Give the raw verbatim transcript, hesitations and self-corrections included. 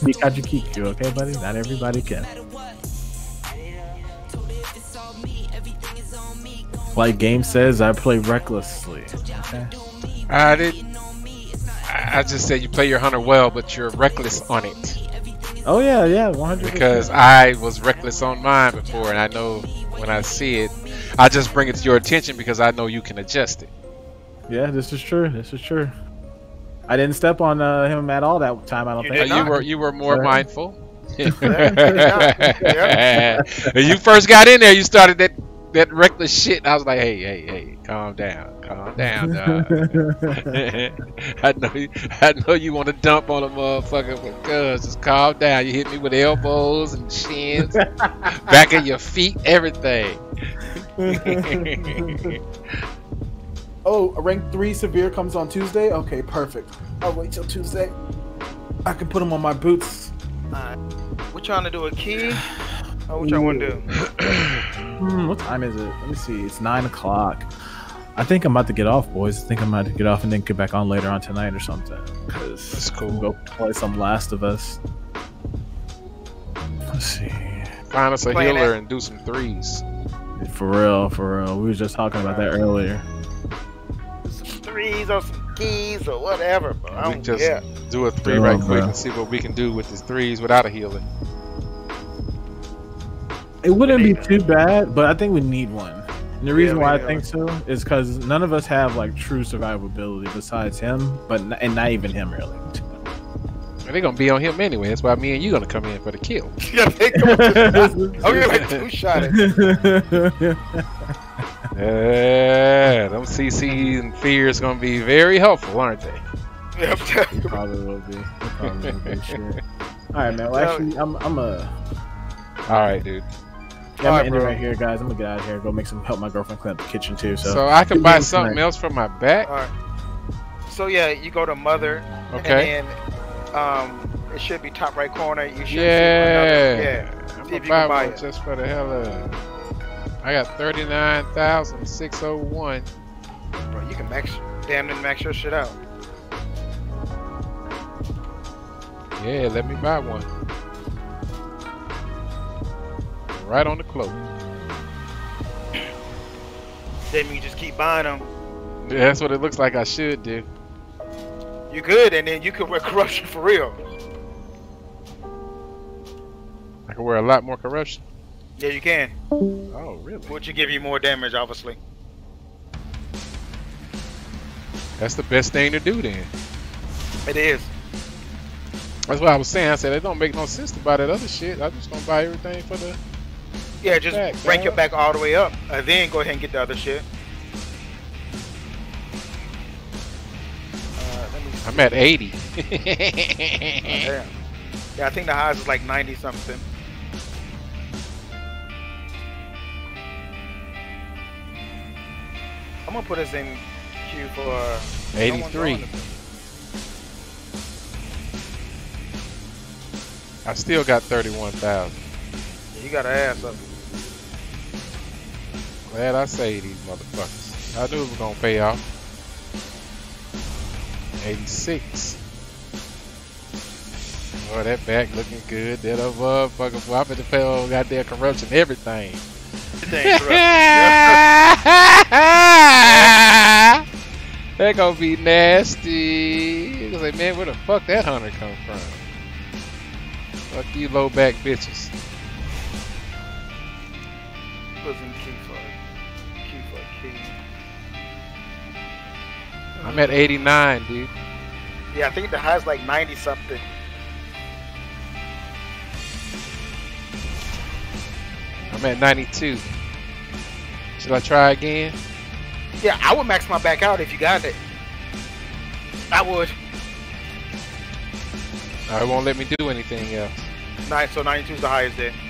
Pikachu Kiku, okay, buddy? Not everybody can. Like Game says, I play recklessly. Okay. I did. I just said you play your hunter well, but you're reckless on it. Oh yeah, yeah, one hundred percent. Because I was reckless on mine before, and I know when I see it, I just bring it to your attention because I know you can adjust it. Yeah, this is true. This is true. I didn't step on uh, him at all that time. I don't you think you were. You were more Sorry. mindful. When you first got in there, you started that that reckless shit. I was like, hey, hey, hey, calm down, calm down, dog. I know you. I know you want to dump on a motherfucker, but cuz just calm down. You hit me with elbows and shins, back of your feet, everything. Oh, a rank three severe comes on Tuesday? Okay, perfect. I'll wait till Tuesday. I can put them on my boots. Alright. We're trying to do a key? Oh, what y'all want to do? mm, what time is it? Let me see. It's nine o'clock. I think I'm about to get off, boys. I think I'm about to get off and then get back on later on tonight or something. That's cool. Go play some Last of Us. Let's see. Find us a Playing healer it. and do some threes. For real, for real. We were just talking about that earlier. Threes or some keys or whatever, bro. I don't just care. Do a three right quick and see what we can do with these threes without a healer. It wouldn't be too bad, but I think we need one. And the reason yeah, why I think so is because none of us have like true survivability besides him, but and not even him really. And they're gonna be on him anyway. That's why me and you gonna come in for the kill. Yeah, they come with okay, like two shot it. Yeah, them C Cs and fears gonna be very helpful, aren't they? Yep. They probably will be. They probably will be, sure. All right, man. Well, actually, I'm, I'm a. All right, dude. Yeah, I'm right, ending right here, guys. I'm gonna get out of here. Go make some help my girlfriend clean up the kitchen too. So. So I can buy something else for my back. All right. So yeah, you go to mother. Okay. And then, um, it should be top right corner. You should. Yeah. Yeah. I'm See if you can buy it just for the hell of it. I got thirty-nine thousand six hundred one. Bro, you can max, damn near max your shit out. Yeah, let me buy one. Right on the cloak. Then you just keep buying them. Yeah, that's what it looks like I should do. You could, and then you could wear corruption for real. I can wear a lot more corruption. Yeah, you can. Oh, really? Which will give you more damage, obviously. That's the best thing to do, then. It is. That's what I was saying. I said, it don't make no sense to buy that other shit. I'm just going to buy everything for the... Yeah, just back, rank your back all the way up, and then go ahead and get the other shit. Uh, let me I'm at eighty. Oh, damn. Yeah, I think the highest is like ninety-something. I'm gonna put us in queue for eighty-three. No I still got thirty-one thousand. You got an ass up. Glad I saved these motherfuckers. I knew it was gonna pay off. eighty-six. Oh, that back looking good. That other motherfucker. Boy, I bet the fellow got their corruption, everything. They're gonna be nasty. Like, man, where the fuck that hunter come from? Fuck you, low back bitches. I'm at eighty-nine, dude. Yeah, I think the high's like ninety something. I'm at ninety-two. Should I try again? Yeah, I would max my back out if you got it. I would. It won't let me do anything else. Nice, so ninety-two is the highest there.